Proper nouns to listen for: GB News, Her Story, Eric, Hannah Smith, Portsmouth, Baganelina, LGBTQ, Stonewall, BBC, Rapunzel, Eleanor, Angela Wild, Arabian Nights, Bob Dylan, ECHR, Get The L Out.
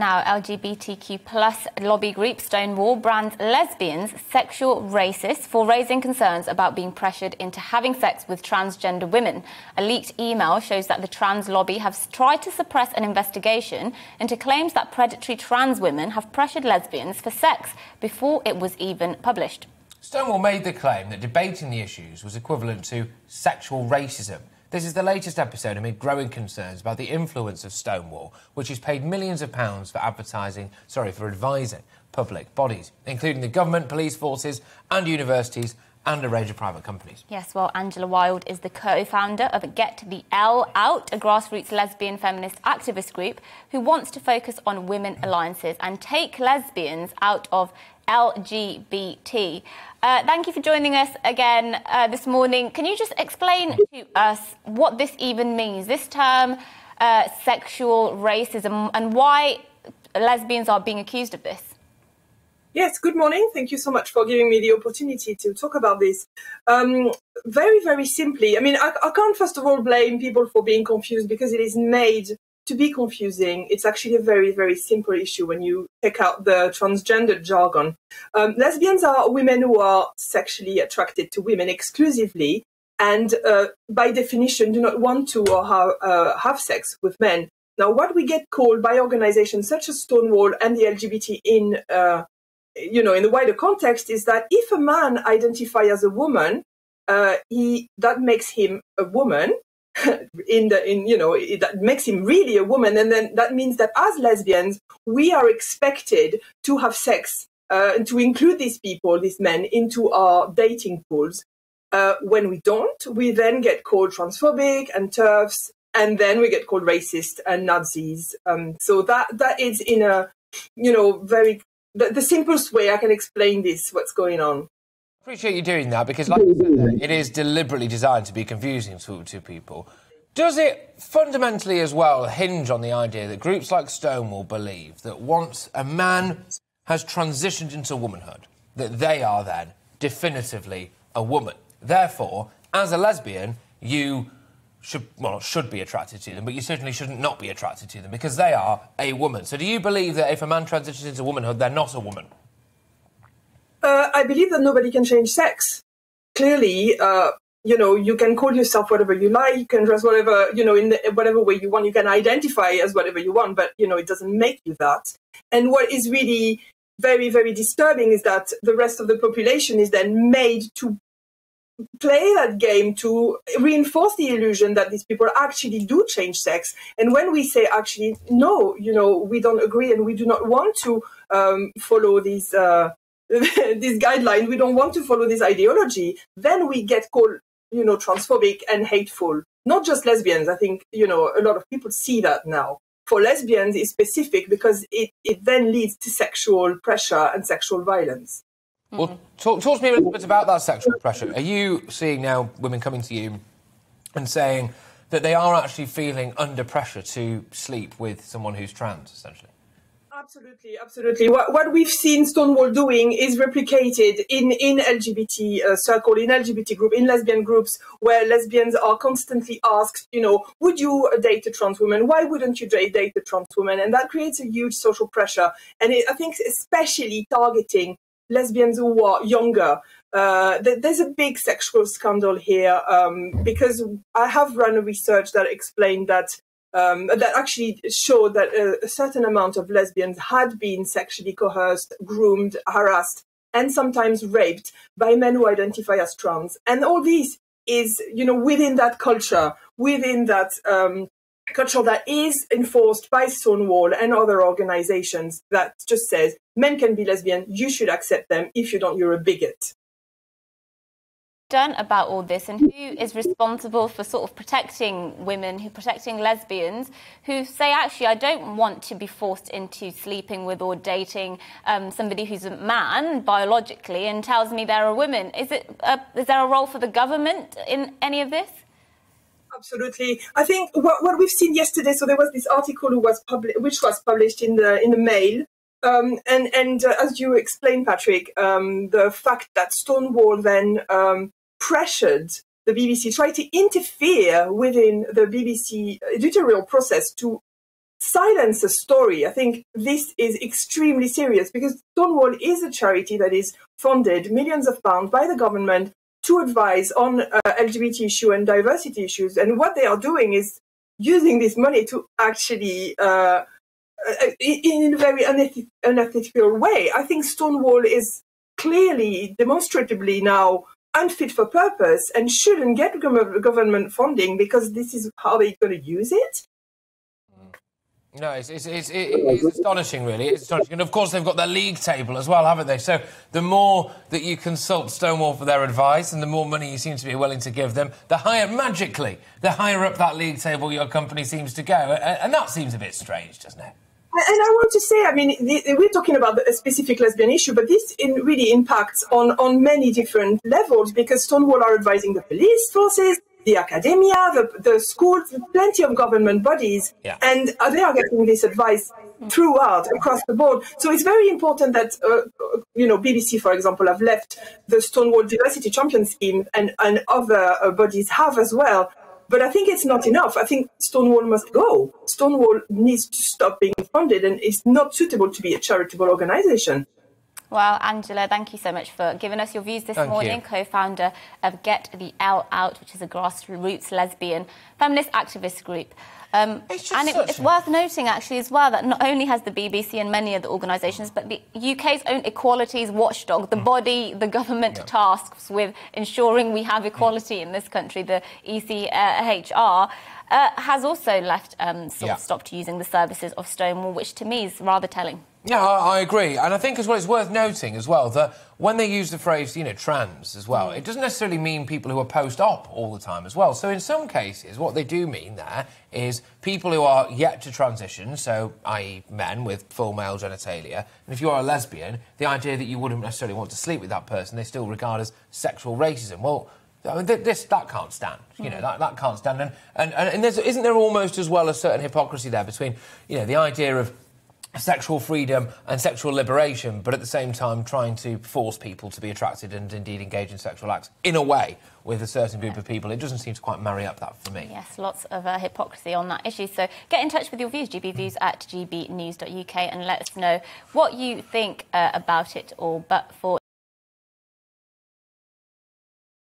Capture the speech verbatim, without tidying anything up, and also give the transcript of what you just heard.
Now, L G B T Q plus lobby group Stonewall brands lesbians sexual racists for raising concerns about being pressured into having sex with transgender women. A leaked email shows that the trans lobby have tried to suppress an investigation into claims that predatory trans women have pressured lesbians for sex before it was even published. Stonewall made the claim that debating the issues was equivalent to sexual racism. This is the latest episode amid growing concerns about the influence of Stonewall, which has paid millions of pounds for advertising, sorry, for advising public bodies, including the government, police forces and universities and a range of private companies. Yes, well, Angela Wild is the co-founder of Get The L Out, a grassroots lesbian feminist activist group who wants to focus on women alliances and take lesbians out of L G B T. Uh, thank you for joining us again uh, this morning. Can you just explain to us what this even means, this term uh, sexual racism, and why lesbians are being accused of this? Yes, good morning. Thank you so much for giving me the opportunity to talk about this. Um, very, very simply, I mean, I, I can't first of all blame people for being confused because it is made to be confusing. It's actually a very, very simple issue when you take out the transgender jargon. Um, lesbians are women who are sexually attracted to women exclusively and uh, by definition do not want to or ha uh, have sex with men. Now, what we get called by organizations such as Stonewall and the L G B T in, uh, you know, in the wider context is that if a man identifies as a woman, uh, he, that makes him a woman. in the in you know it, that makes him really a woman, and then that means that as lesbians we are expected to have sex uh, and to include these people, these men, into our dating pools. Uh, when we don't, we then get called transphobic and turfs, and then we get called racist and Nazis. Um, so that that is in a you know very the, the simplest way I can explain this. What's going on? Appreciate you doing that because, like you said, it is deliberately designed to be confusing to, to people. Does it fundamentally as well hinge on the idea that groups like Stonewall believe that once a man has transitioned into womanhood, that they are then definitively a woman? Therefore, as a lesbian, you should, well, should be attracted to them, but you certainly shouldn't not be attracted to them because they are a woman. So do you believe that if a man transitions into womanhood, they're not a woman? Uh, I believe that nobody can change sex. Clearly, uh, you know, you can call yourself whatever you like, you can dress whatever, you know, in the, whatever way you want, you can identify as whatever you want, but, you know, it doesn't make you that. And what is really very, very disturbing is that the rest of the population is then made to play that game, to reinforce the illusion that these people actually do change sex. And when we say, actually, no, you know, we don't agree and we do not want to um, follow these... Uh, this guideline, we don't want to follow this ideology, then we get called, you know, transphobic and hateful. Not just lesbians. I think, you know, a lot of people see that now. For lesbians, it's specific because it, it then leads to sexual pressure and sexual violence. Mm-hmm. Well, talk, talk to me a little bit about that sexual pressure. Are you seeing now women coming to you and saying that they are actually feeling under pressure to sleep with someone who's trans, essentially? Absolutely, absolutely. What, what we've seen Stonewall doing is replicated in, in L G B T uh, circle, in L G B T group, in lesbian groups, where lesbians are constantly asked, you know, would you date a trans woman? Why wouldn't you date a trans woman? And that creates a huge social pressure. And it, I think especially targeting lesbians who are younger. Uh, there's a big sexual scandal here um, because I have run a research that explained that Um, that actually showed that uh, a certain amount of lesbians had been sexually coerced, groomed, harassed, and sometimes raped by men who identify as trans. And all this is, you know, within that culture, within that um, culture that is enforced by Stonewall and other organizations that just says, men can be lesbian, you should accept them. If you don't, you're a bigot. Done about all this, and who is responsible for sort of protecting women, who protecting lesbians who say, actually, I don't want to be forced into sleeping with or dating um, somebody who's a man biologically and tells me they're a woman? Is it a, is there a role for the government in any of this? Absolutely. I think what, what we've seen yesterday. So there was this article who was which was published in the in the Mail. Um, and and uh, as you explained, Patrick, um, the fact that Stonewall then um, pressured the B B C, tried to interfere within the B B C editorial process to silence a story. I think this is extremely serious because Stonewall is a charity that is funded millions of pounds by the government to advise on uh, L G B T issue and diversity issues. And what they are doing is using this money to actually, uh, in a very uneth unethical way. I think Stonewall is clearly, demonstrably now unfit for purpose and shouldn't get government funding because this is how they're going to use it. No, it's, it's, it's, it's astonishing, really. It's astonishing. And, of course, they've got their league table as well, haven't they? So the more that you consult Stonewall for their advice and the more money you seem to be willing to give them, the higher, magically, the higher up that league table your company seems to go. And that seems a bit strange, doesn't it? And I want to say, I mean, the, we're talking about a specific lesbian issue, but this in really impacts on, on many different levels because Stonewall are advising the police forces, the academia, the, the schools, plenty of government bodies, yeah. and they are getting this advice throughout, across the board. So it's very important that, uh, you know, B B C, for example, have left the Stonewall Diversity Champion Scheme and, and other uh, bodies have as well. But I think it's not enough. I think Stonewall must go. Stonewall needs to stop being funded and it's not suitable to be a charitable organisation. Well, Angela, thank you so much for giving us your views this morning. Co-founder of Get The L Out, which is a grassroots lesbian feminist activist group. Um, it's and it, it's worth noting, actually, as well, that not only has the B B C and many other organisations, but the U K's own equalities watchdog, the mm. body the government yeah. tasks with ensuring we have equality mm. in this country, the E C H R, uh, has also left um, sort yeah. of stopped using the services of Stonewall, which to me is rather telling. Yeah, I, I agree. And I think as well it's worth noting as well that when they use the phrase, you know, trans as well, it doesn't necessarily mean people who are post-op all the time as well. So in some cases, what they do mean there is people who are yet to transition, so that is men with full male genitalia, and if you are a lesbian, the idea that you wouldn't necessarily want to sleep with that person, they still regard as sexual racism. Well, I mean, th this, that can't stand, you know, that, that can't stand. And, and, and there's, isn't there almost as well a certain hypocrisy there between, you know, the idea of sexual freedom and sexual liberation, but at the same time trying to force people to be attracted and indeed engage in sexual acts in a way with a certain group of people. It doesn't seem to quite marry up that for me. Yes, lots of uh, hypocrisy on that issue. So get in touch with your views, gbviews at gbnews dot U K, and let us know what you think uh, about it all. But for